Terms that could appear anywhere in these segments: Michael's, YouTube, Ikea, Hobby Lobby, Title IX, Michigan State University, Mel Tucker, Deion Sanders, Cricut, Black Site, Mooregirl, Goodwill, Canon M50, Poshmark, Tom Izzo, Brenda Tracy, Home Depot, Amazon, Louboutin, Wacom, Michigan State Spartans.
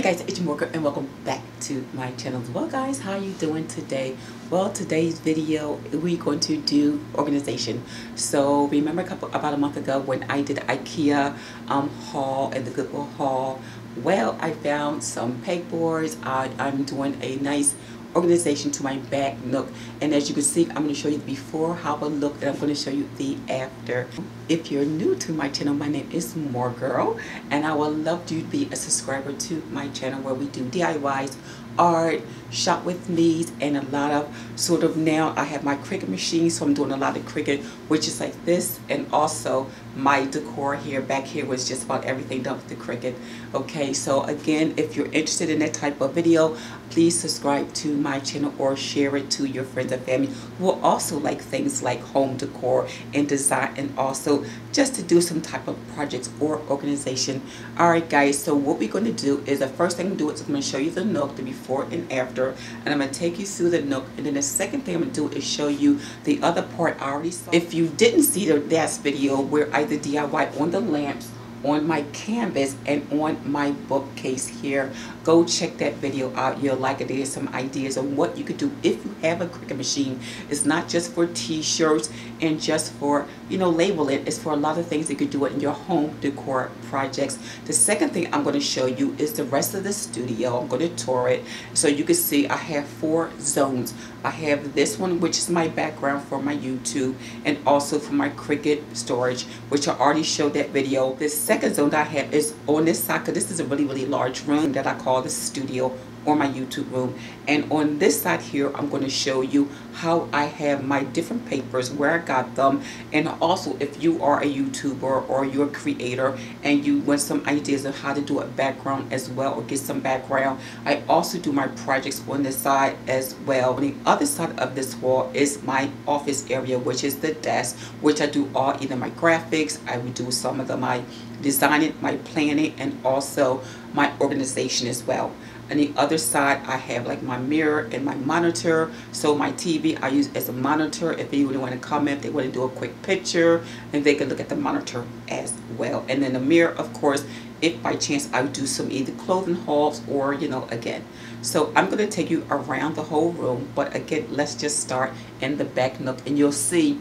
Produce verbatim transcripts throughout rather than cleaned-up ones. Hey guys, it's Mooregirl and welcome back to my channel. Well guys, how are you doing today? Well, today's video, we're going to do organization. So remember a couple, about a month ago when I did Ikea um, haul and the Goodwill haul? Well, I found some pegboards. I, I'm doing a nice organization to my back nook, and as you can see, I'm going to show you the before how it looked, and I'm going to show you the after. If you're new to my channel, my name is Mooregirl, and I would love you to be a subscriber to my channel where we do D I Ys, art, shop with me, and a lot of sort of, now I have my Cricut machine, so I'm doing a lot of Cricut, which is like this, and also my decor here back here was just about everything done with the Cricut. Okay, so again, if you're interested in that type of video, please subscribe to my channel or share it to your friends and family who will also like things like home decor and design, and also just to do some type of projects or organization. All right guys, so what we're going to do is, the first thing to do is I'm going to show you the nook, the before and after, and I'm going to take you through the nook, and then the second thing I'm going to do is show you the other part I already saw. If you didn't see the last video where I did D I Y on the lamps, on my canvas, and on my bookcase here, go check that video out. You'll like it. There's some ideas on what you could do if you have a Cricut machine. It's not just for t-shirts and just for, you know, label it. It's for a lot of things you could do it in your home decor projects. The second thing I'm going to show you is the rest of the studio. I'm going to tour it so you can see I have four zones. I have this one, which is my background for my YouTube and also for my Cricut storage, which I already showed that video. This second zone that I have is on this side, because this is a really really large room that I call the studio or my YouTube room, and on this side here I'm going to show you how I have my different papers, where I got them, and also if you are a YouTuber or you're a creator and you want some ideas on how to do a background as well, or get some background. I also do my projects on this side as well. On the other side of this wall is my office area, which is the desk, which I do all either my graphics, I would do some of the my designing, my planning, and also my organization as well. On the other side I have like my mirror and my monitor, so my T V I use as a monitor if anyone want to comment, if they want to do a quick picture, and they can look at the monitor as well. And then the mirror, of course, if by chance I do some either clothing hauls or, you know, again. So I'm going to take you around the whole room, but again, let's just start in the back nook, and you'll see,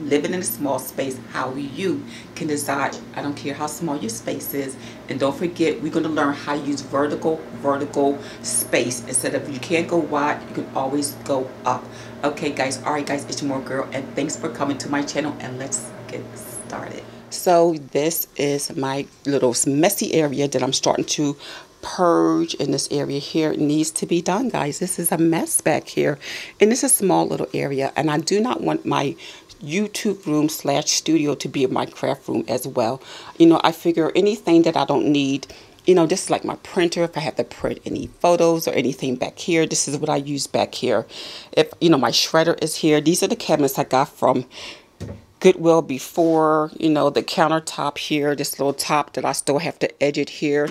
living in a small space, how you can decide. I don't care how small your space is, and don't forget, we're going to learn how to use vertical vertical space. Instead of, you can't go wide, you can always go up. Okay guys, all right guys, it's your Mooregirl, and thanks for coming to my channel, and let's get started. So this is my little messy area that I'm starting to purge in this area here. It needs to be done guys. This is a mess back here, and it's a small little area, and I do not want my YouTube room slash studio to be in my craft room as well. You know, I figure anything that I don't need, you know, this is like my printer. If I have to print any photos or anything back here, this is what I use back here. If, you know, my shredder is here. These are the cabinets I got from Goodwill before, you know, the countertop here, this little top that I still have to edge it here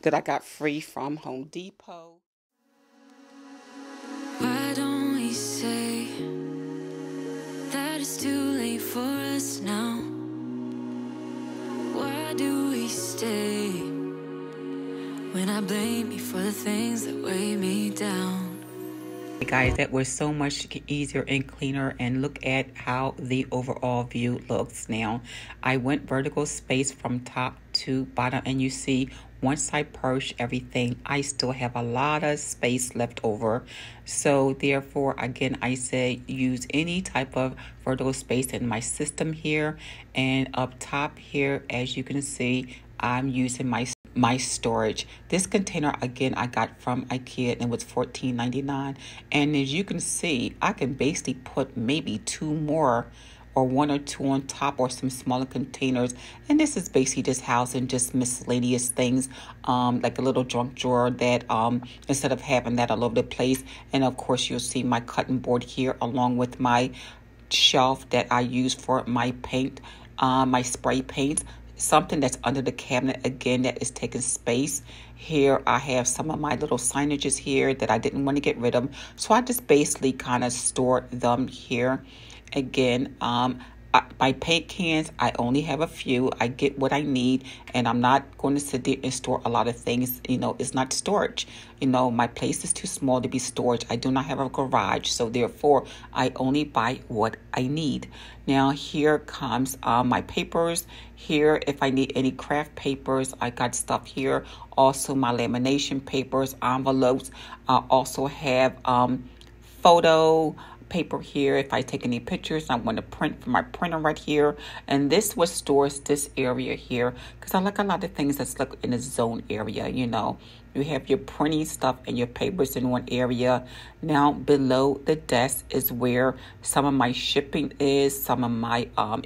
that I got free from Home Depot. Why don't we say it's too late for us now? Why do we stay when I blame you for the things that weigh me down? Hey guys, that was so much easier and cleaner, and look at how the overall view looks now. I went vertical space from top to bottom, and you see, once I purge everything, I still have a lot of space left over. So therefore, again, I say use any type of vertical space in my system here. And up top here, as you can see, I'm using my my storage. This container, again, I got from Ikea, and it was fourteen ninety-nine. And as you can see, I can basically put maybe two more, or one or two on top, or some smaller containers. And this is basically just housing just miscellaneous things, um, like a little junk drawer that um, instead of having that all over the place. And of course, you'll see my cutting board here, along with my shelf that I use for my paint, uh, my spray paints. Something that's under the cabinet, again, that is taking space. Here I have some of my little signages here that I didn't want to get rid of, so I just basically kind of stored them here. Again, um, I, my paint cans, I only have a few. I get what I need, and I'm not going to sit there and store a lot of things. You know, it's not storage. You know, my place is too small to be storage. I do not have a garage, so therefore, I only buy what I need. Now, here comes uh, my papers. Here, if I need any craft papers, I got stuff here. Also, my lamination papers, envelopes. I also have um, photo paper here. If I take any pictures, I want to print from my printer right here. And this was stores this area here, because I like a lot of things that's like in a zone area. You know, you have your printing stuff and your papers in one area. Now below the desk is where some of my shipping is, some of my um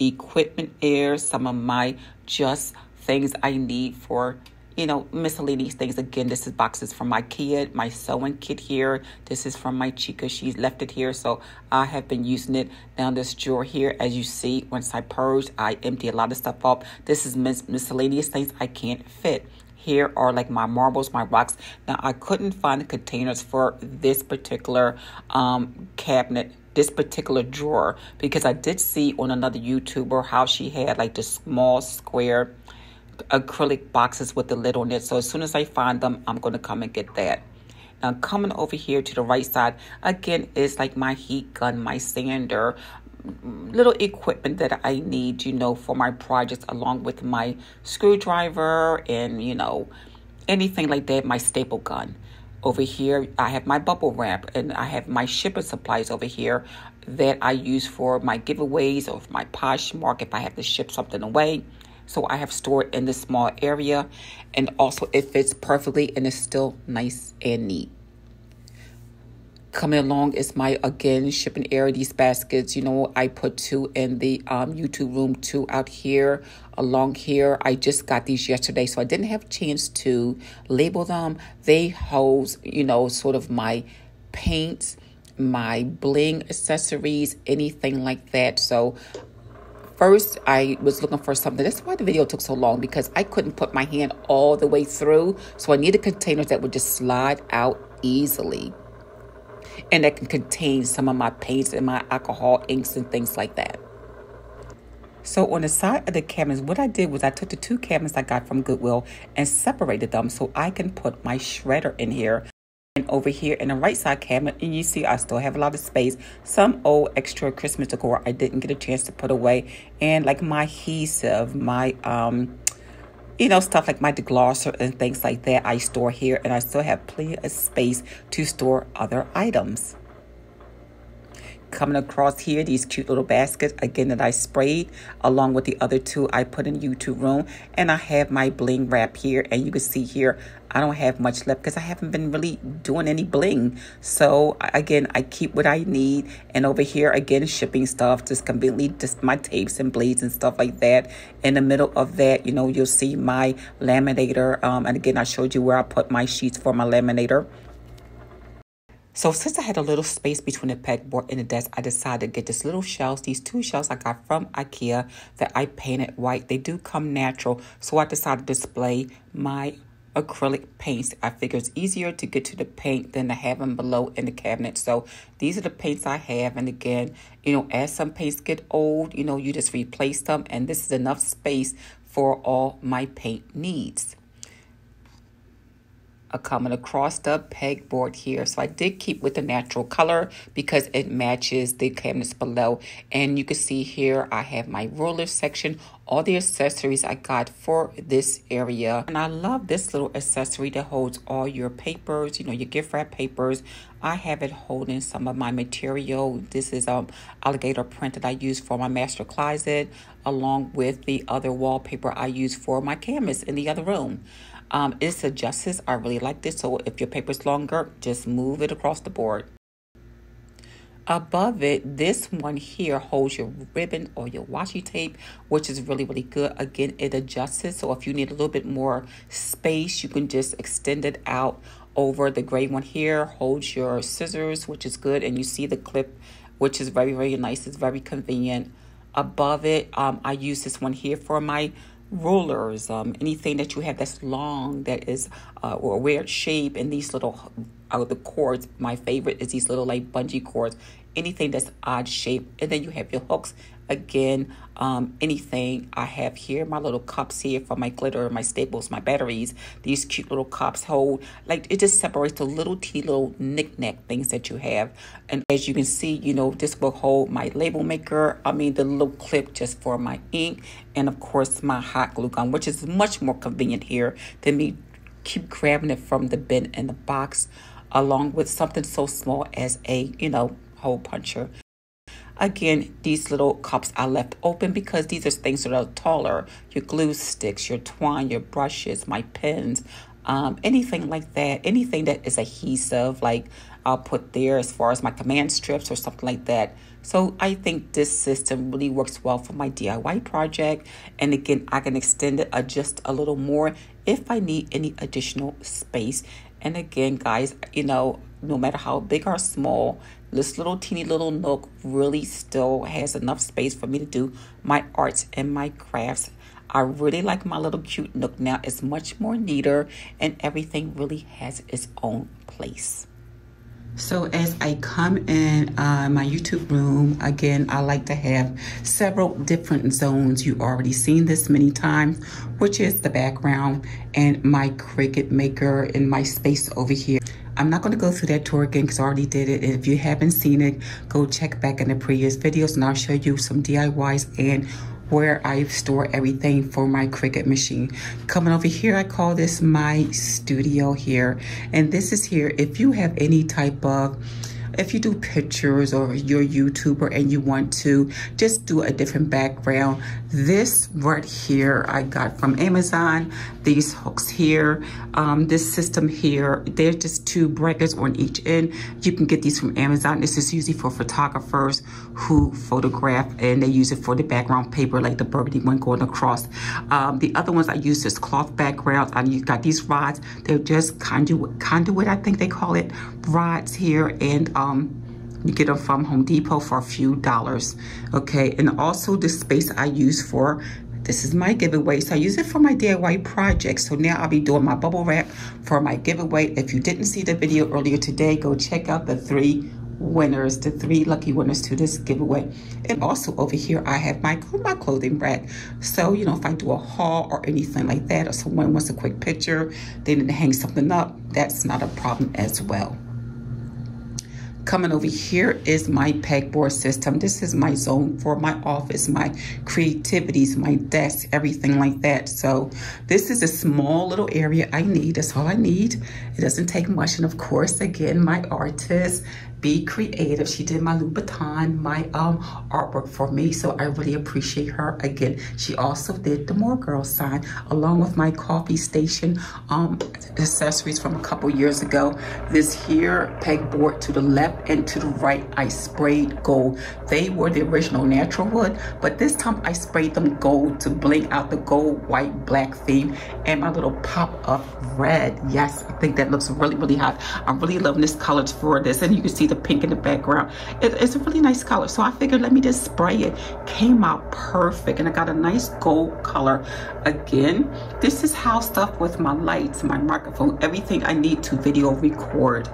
equipment is, some of my just things I need for, you know, miscellaneous things. Again, this is boxes from my kid, my sewing kit here. This is from my chica. She left it here, so I have been using it. Now this drawer here, as you see, once I purge, I empty a lot of stuff off. This is mis miscellaneous things I can't fit. Here are like my marbles, my rocks. Now I couldn't find the containers for this particular um, cabinet, this particular drawer, because I did see on another YouTuber how she had like the small square acrylic boxes with the lid on it. So as soon as I find them, I'm going to come and get that. Now coming over here to the right side, again, is like my heat gun, my sander, little equipment that I need, you know, for my projects, along with my screwdriver and, you know, anything like that, my staple gun. Over here, I have my bubble wrap, and I have my shipping supplies over here that I use for my giveaways or for my Poshmark if I have to ship something away. So I have stored in this small area, and also it fits perfectly and it's still nice and neat. Coming along is my, again, shipping area. These baskets, you know, I put two in the um, YouTube room, two out here, along here. I just got these yesterday, so I didn't have a chance to label them. They hold, you know, sort of my paints, my bling accessories, anything like that. So first, I was looking for something. That's why the video took so long, because I couldn't put my hand all the way through. So I needed containers that would just slide out easily, and that can contain some of my paints and my alcohol inks and things like that. So on the side of the cabinets, what I did was I took the two cabinets I got from Goodwill and separated them so I can put my shredder in here. And over here in the right side cabinet, and you see I still have a lot of space. Some old extra Christmas decor I didn't get a chance to put away. And like my adhesive, my, um, you know, stuff like my deglosser and things like that I store here. And I still have plenty of space to store other items. Coming across here, these cute little baskets, again, that I sprayed along with the other two I put in YouTube room. And I have my bling wrap here, and you can see here I don't have much left because I haven't been really doing any bling. So again, I keep what I need. And over here, again, shipping stuff, just completely just my tapes and blades and stuff like that. In the middle of that, you know, you'll see my laminator, um, and again, I showed you where I put my sheets for my laminator. So since I had a little space between the pegboard and the desk, I decided to get this little shelves. These two shelves I got from Ikea that I painted white. They do come natural, so I decided to display my acrylic paints. I figure it's easier to get to the paint than to have them below in the cabinet. So these are the paints I have. And again, you know, as some paints get old, you know, you just replace them. And this is enough space for all my paint needs. Coming across the pegboard here, so I did keep with the natural color because it matches the cabinets below. And you can see here I have my ruler section, all the accessories I got for this area. And I love this little accessory that holds all your papers, you know, your gift wrap papers. I have it holding some of my material. This is um alligator print that I use for my master closet, along with the other wallpaper I use for my canvas in the other room. Um, it's adjusts. I really like this. So if your paper's longer, just move it across the board. Above it, this one here holds your ribbon or your washi tape, which is really, really good. Again, it adjusts. So if you need a little bit more space, you can just extend it out over the gray one here. Holds your scissors, which is good. And you see the clip, which is very, very nice. It's very convenient. Above it, um, I use this one here for my rulers, um, anything that you have that's long, that is uh, or a weird shape, and these little uh, the cords. My favorite is these little like bungee cords, anything that's odd shape. And then you have your hooks. Again, um, anything I have here, my little cups here for my glitter, my staples, my batteries, these cute little cups hold, like it just separates the little tea, little knick-knack things that you have. And as you can see, you know, this will hold my label maker. I mean, the little clip just for my ink, and of course my hot glue gun, which is much more convenient here than me keep grabbing it from the bin in the box, along with something so small as a, you know, hole puncher. Again, these little cups are left open because these are things that are taller. Your glue sticks, your twine, your brushes, my pens, um, anything like that. Anything that is adhesive, like I'll put there as far as my command strips or something like that. So I think this system really works well for my D I Y project. And again, I can extend it just a little more if I need any additional space. And again, guys, you know, no matter how big or small, this little teeny little nook really still has enough space for me to do my arts and my crafts. I really like my little cute nook now. It's much more neater and everything really has its own place. So as I come in uh, my YouTube room, again, I like to have several different zones. You've already seen this many times, which is the background and my Cricut maker and my space over here. I'm not going to go through that tour again because I already did it. And if you haven't seen it, go check back in the previous videos and I'll show you some D I Ys and where I store everything for my Cricut machine. Coming over here, I call this my studio here. And this is here if you have any type of, if you do pictures or you're a YouTuber and you want to just do a different background. This right here I got from Amazon. These hooks here, um, this system here, they're just two brackets on each end. You can get these from Amazon. This is usually for photographers who photograph and they use it for the background paper, like the burgundy one going across. Um, the other ones I use is cloth backgrounds. I got these rods. They're just conduit, conduit I think they call it, rods here, and um, Um, you get them from Home Depot for a few dollars, okay? And also the space I use for, this is my giveaway. So I use it for my D I Y project. So now I'll be doing my bubble wrap for my giveaway. If you didn't see the video earlier today, go check out the three winners, the three lucky winners to this giveaway. And also over here, I have my, my clothing rack. So, you know, if I do a haul or anything like that, or someone wants a quick picture, they didn't hang something up, that's not a problem as well. Coming over here is my pegboard system. This is my zone for my office, my creativities, my desk, everything like that. So this is a small little area I need. That's all I need. It doesn't take much. And of course, again, my artist, Be Creative. She did my Louboutin, my um, artwork for me. So I really appreciate her. Again, she also did the Mooregirl sign along with my coffee station um, accessories from a couple years ago. This here pegboard to the left and to the right, I sprayed gold. They were the original natural wood, but this time I sprayed them gold to bling out the gold, white, black theme, and my little pop of red. Yes, I think that looks really, really hot. I'm really loving this color for this, and you can see the pink in the background. It, it's a really nice color, so I figured let me just spray it. Came out perfect, and I got a nice gold color. Again, this is how stuff with my lights, my microphone, everything I need to video record.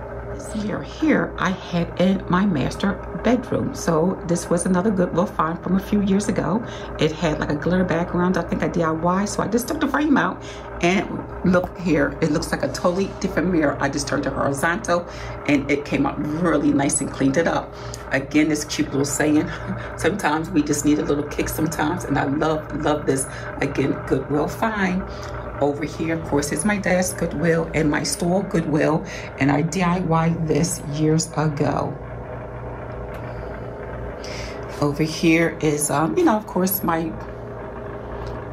Here, here I had in my master bedroom. So this was another Goodwill find from a few years ago. It had like a glitter background. I think I D I Y, so I just took the frame out and look here. It looks like a totally different mirror. I just turned it horizontal and it came out really nice and cleaned it up. Again, this cute little saying, sometimes we just need a little kick sometimes, and I love, love this. Again, Goodwill find. Over here, of course, is my desk, Goodwill, and my stool, Goodwill, and I D I Y'd this years ago. Over here is, um, you know, of course, my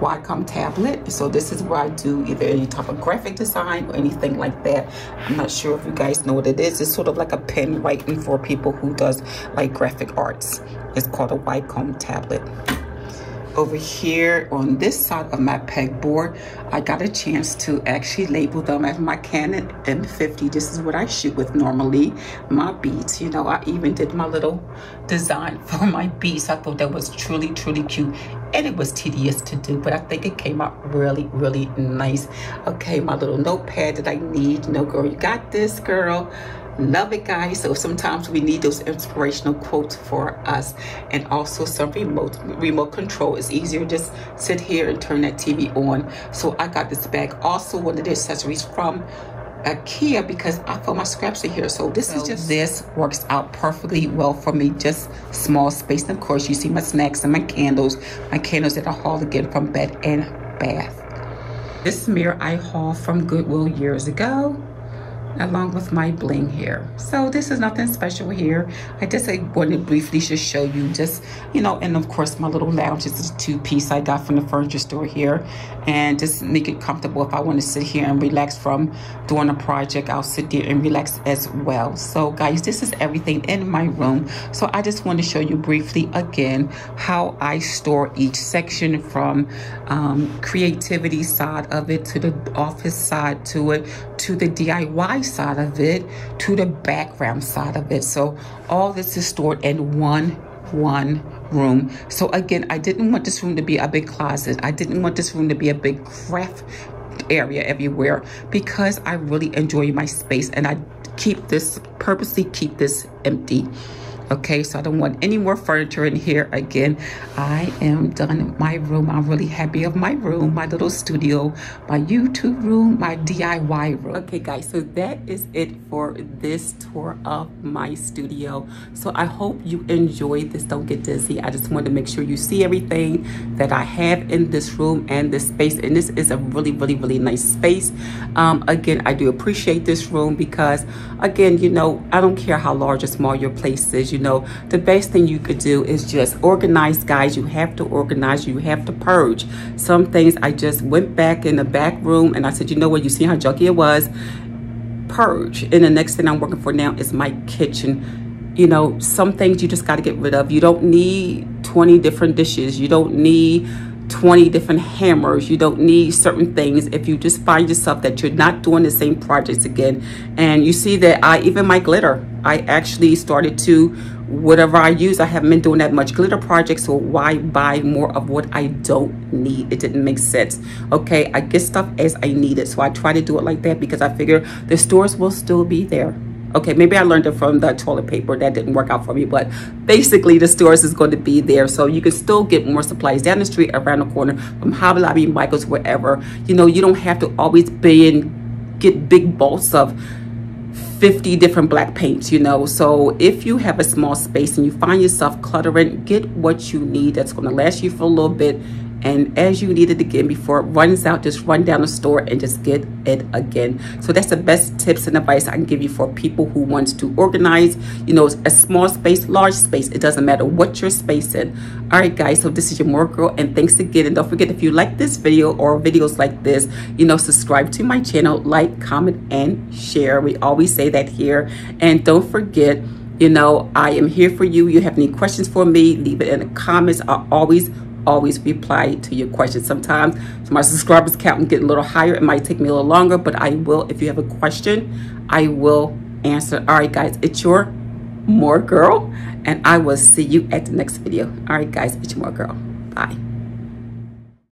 Wacom tablet. So this is where I do either any type of graphic design or anything like that. I'm not sure if you guys know what it is. It's sort of like a pen writing for people who does like graphic arts. It's called a Wacom tablet. Over here on this side of my pegboard, I got a chance to actually label them as my Canon M fifty. This is what I shoot with normally, my beads. You know, I even did my little design for my beads. I thought that was truly, truly cute. and it was tedious to do, but I think it came out really, really nice. Okay, my little notepad that I need. You know, girl, you got this, girl. Love it, guys. So sometimes we need those inspirational quotes for us, and also some remote remote control. It's easier just sit here and turn that T V on. So I got this bag, also one of the accessories from Ikea, because I put my scraps in here. So this so is just this works out perfectly well for me, just small space. And of course you see my snacks and my candles my candles that I hauled again from Bed and Bath. This mirror I hauled from Goodwill years ago, along with my bling here. So this is nothing special here. I just I wanted to briefly just show you just, you know, and of course my little lounge is a two-piece I got from the furniture store here, and just make it comfortable. If I want to sit here and relax from doing a project, I'll sit there and relax as well. So guys, this is everything in my room. So I just want to show you briefly again how I store each section, from um, creativity side of it, to the office side to it, to the D I Y side of it, to the background side of it. So all this is stored in one one room. So again, I didn't want this room to be a big closet. I didn't want this room to be a big craft area everywhere, because I really enjoy my space, and I keep this purposely keep this empty. Okay, so I don't want any more furniture in here. Again, I am done in my room. I'm really happy of my room, my little studio, my YouTube room, my D I Y room. Okay, guys, so that is it for this tour of my studio. So I hope you enjoyed this. Don't get dizzy. I just want to make sure you see everything that I have in this room and this space. And this is a really, really, really nice space. Um, again, I do appreciate this room because, again, you know, I don't care how large or small your place is. You You know, the best thing you could do is just organize, guys. You have to organize, you have to purge some things. I just went back in the back room and I said, you know what, you see how junky it was, purge. And the next thing I'm working for now is my kitchen. You know, some things you just got to get rid of. You don't need twenty different dishes, you don't need twenty different hammers, you don't need certain things. If you just find yourself that you're not doing the same projects again, and you see that I even my glitter, I actually started to whatever I use, I haven't been doing that much glitter projects, so why buy more of what I don't need? It didn't make sense. Okay, I get stuff as I need it, so I try to do it like that, because I figure the stores will still be there. Okay, maybe I learned it from the toilet paper. That didn't work out for me, but basically the stores is going to be there. So you can still get more supplies down the street, around the corner, from Hobby Lobby, Michael's, wherever. You know, you don't have to always be in, get big bolts of fifty different black paints, you know. So if you have a small space and you find yourself cluttering, get what you need that's going to last you for a little bit. And as you need it again before it runs out, just run down the store and just get it again. So that's the best tips and advice I can give you for people who wants to organize. You know, a small space, large space, it doesn't matter what your space in. All right, guys, so this is your Mooregirl, and thanks again. And don't forget, if you like this video or videos like this, you know, subscribe to my channel, like, comment, and share. We always say that here. And don't forget, you know, I am here for you. You have any questions for me, leave it in the comments. I always always reply to your questions. Sometimes my subscribers count and get a little higher, it might take me a little longer, but I will, if you have a question, I will answer. All right, guys, it's your Mooregirl, and I will see you at the next video. All right, guys, it's your Mooregirl. Bye.